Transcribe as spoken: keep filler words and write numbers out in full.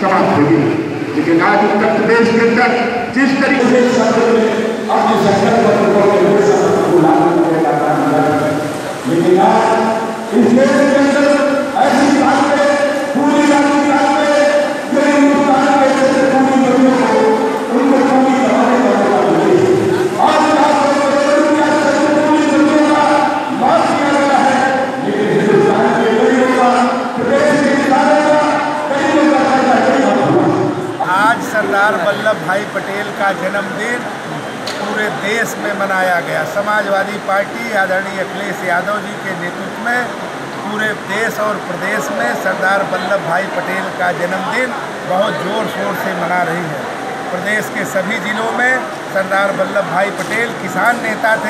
समाप्त होगी। लेकिन आज उत्तर प्रदेश के अंदर जिस तरीके से लेकिन आज इस देश के अंदर ऐसी बात पे पूरी बात सरदार वल्लभ भाई पटेल का जन्मदिन पूरे देश में मनाया गया। समाजवादी पार्टी आदरणीय अखिलेश यादव जी के नेतृत्व में पूरे देश और प्रदेश में सरदार वल्लभ भाई पटेल का जन्मदिन बहुत जोर शोर से मना रही है। प्रदेश के सभी जिलों में सरदार वल्लभ भाई पटेल किसान नेता थे।